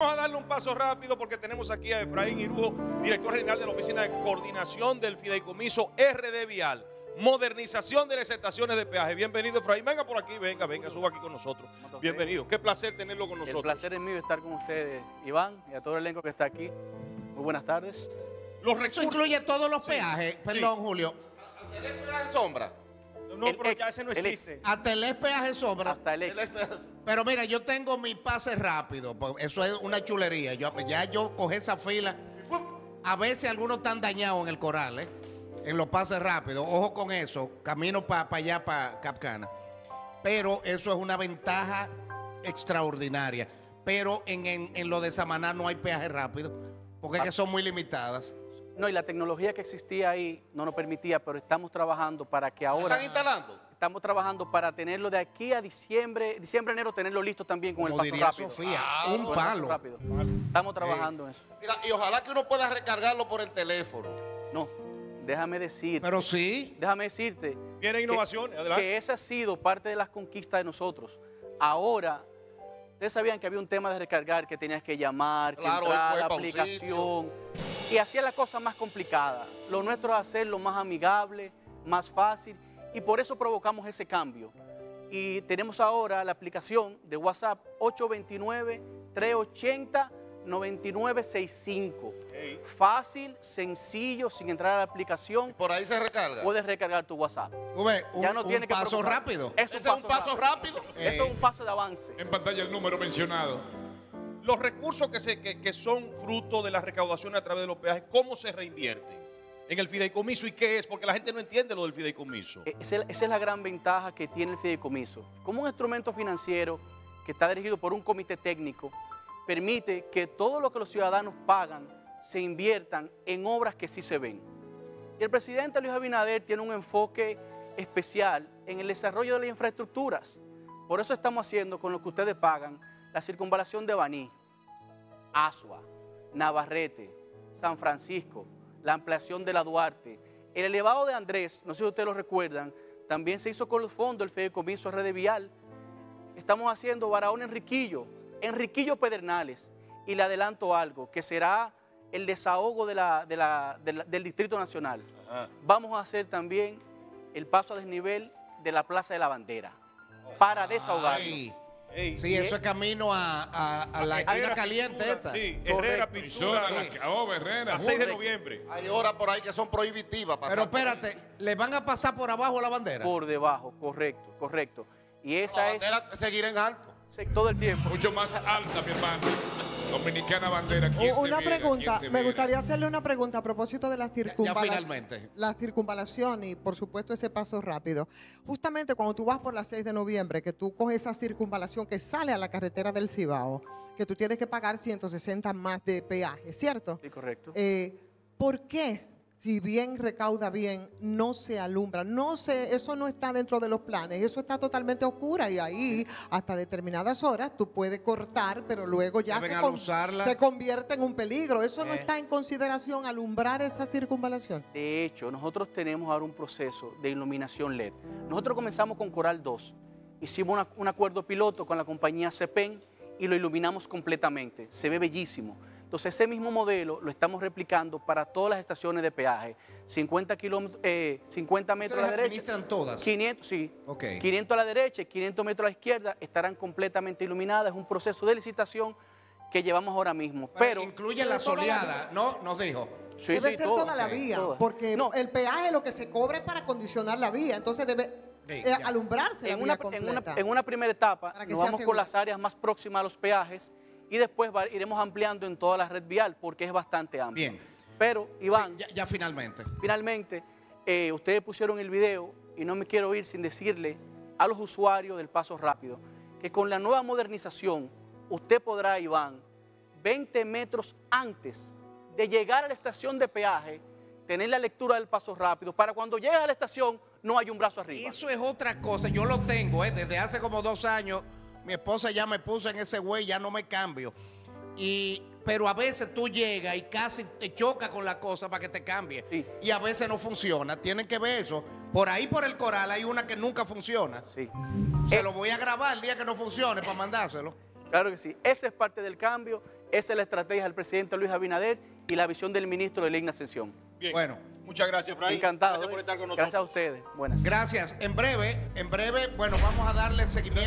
Vamos a darle un paso rápido porque tenemos aquí a Efraín Hirujo, director general de la Oficina de Coordinación del Fidecomiso RD vial, modernización de las estaciones de peaje. Bienvenido, Efraín. Venga por aquí, venga, suba aquí con nosotros. Bienvenido. Qué placer tenerlo con nosotros. El placer es mío estar con ustedes, Iván, y a todo el elenco que está aquí. Muy buenas tardes. Los recursos. Eso incluye todos los peajes. Sí. Perdón, sí. Julio. ¿Tenés peaje sombra? No, el pero ex, ya ese no existe. Hasta el ex peaje sobra. Hasta el ex. Pero mira, yo tengo mi pase rápido. Eso es una chulería. Ya yo cogí esa fila. A veces algunos están dañados en el Coral, en los pases rápidos. Ojo con eso. Camino para allá, para Capcana. Pero eso es una ventaja extraordinaria. Pero en lo de Samaná no hay peaje rápido, porque es que son muy limitadas. No, y la tecnología que existía ahí no nos permitía, pero estamos trabajando para que ahora... ¿Están instalando? Estamos trabajando para tenerlo de aquí a diciembre, enero, tenerlo listo también con como el paso rápido. Sofía, un palo. Rápido. Estamos trabajando en eso. Mira, y ojalá que uno pueda recargarlo por el teléfono. No, déjame decirte. Pero sí. Déjame decirte. Viene innovación, adelante. Que esa ha sido parte de las conquistas de nosotros. Ahora... Ustedes sabían que había un tema de recargar, que tenías que llamar, claro, que entrar a la aplicación. Y hacía la cosa más complicada. Lo nuestro es hacerlo más amigable, más fácil. Y por eso provocamos ese cambio. Y tenemos ahora la aplicación de WhatsApp 829-380-9965. Hey. Fácil, sencillo, sin entrar a la aplicación. Por ahí se recarga. Puedes recargar tu WhatsApp. Eso es un paso rápido. Eso es un paso de avance. En pantalla el número mencionado. Los recursos que son fruto de la recaudación a través de los peajes, ¿cómo se reinvierten en el fideicomiso y qué es? Porque la gente no entiende lo del fideicomiso. Esa es la gran ventaja que tiene el fideicomiso. Como un instrumento financiero que está dirigido por un comité técnico, permite que todo lo que los ciudadanos pagan se inviertan en obras que sí se ven. Y el presidente Luis Abinader tiene un enfoque especial en el desarrollo de las infraestructuras. Por eso estamos haciendo con lo que ustedes pagan la circunvalación de Baní, Asua, Navarrete, San Francisco, la ampliación de la Duarte. El elevado de Andrés, no sé si ustedes lo recuerdan, también se hizo con los fondos del Fidecomiso RD vial. Estamos haciendo Barahona, Enriquillo Pedernales, y le adelanto algo, que será el desahogo del Distrito Nacional. Ajá. Vamos a hacer también el paso a desnivel de la Plaza de la Bandera para desahogarlo. Sí, eso es camino a la esquina caliente esta. Sí, Herrera, Pintura, Herrera. A 6 de noviembre. Hay horas por ahí que son prohibitivas. Pero espérate, ¿le van a pasar por abajo la bandera? Por debajo, correcto. Y esa es... La bandera seguirá en alto. Todo el tiempo. Mucho más alta, mi hermano. Dominicana bandera. Una pregunta. Me gustaría hacerle una pregunta a propósito de la circunvalación y, por supuesto, ese paso rápido. Justamente cuando tú vas por la 6 de noviembre, que tú coges esa circunvalación que sale a la carretera del Cibao, que tú tienes que pagar 160 más de peaje, ¿cierto? Sí, correcto. ¿Por qué, si bien recauda bien, no se alumbra? Eso no está dentro de los planes, eso está totalmente oscura y ahí hasta determinadas horas tú puedes cortar, pero luego ya se convierte en un peligro. Eso no está en consideración, alumbrar esa circunvalación. De hecho, nosotros tenemos ahora un proceso de iluminación LED. Nosotros comenzamos con Coral 2, hicimos un acuerdo piloto con la compañía CEPEN y lo iluminamos completamente, se ve bellísimo. Entonces, ese mismo modelo lo estamos replicando para todas las estaciones de peaje. 50 metros a la derecha. ¿Administran todas? 500, sí. Okay. 500 a la derecha y 500 metros a la izquierda estarán completamente iluminadas. Es un proceso de licitación que llevamos ahora mismo. Pero incluye la soleada, ¿no? Nos dijo. Sí, debe ser toda la vía, porque el peaje lo que se cobra es para condicionar la vía. Entonces, debe... alumbrarse en la vía completa. En una primera etapa nos vamos con las áreas más próximas a los peajes y después iremos ampliando en toda la red vial porque es bastante amplia. Bien. Pero, Iván... Sí, ya finalmente. Finalmente, ustedes pusieron el video y no me quiero ir sin decirle a los usuarios del paso rápido que con la nueva modernización usted podrá, Iván, 20 metros antes de llegar a la estación de peaje, tener la lectura del paso rápido para cuando llegues a la estación no hay un brazo arriba. Eso es otra cosa, yo lo tengo, desde hace como 2 años... Mi esposa ya me puso en ese güey, ya no me cambio. Pero a veces tú llegas y casi te choca con la cosa para que te cambie. Sí. Y a veces no funciona. Tienen que ver eso. Por ahí por el Coral hay una que nunca funciona. Sí. Se lo voy a grabar el día que no funcione para mandárselo. Claro que sí. Esa es parte del cambio. Esa es la estrategia del presidente Luis Abinader y la visión del ministro de la Igna Ascensión. Bien. Bueno, muchas gracias, Efraín. Encantado. Gracias por estar con nosotros. Gracias a ustedes. Buenas. Gracias. En breve, bueno, vamos a darle seguimiento.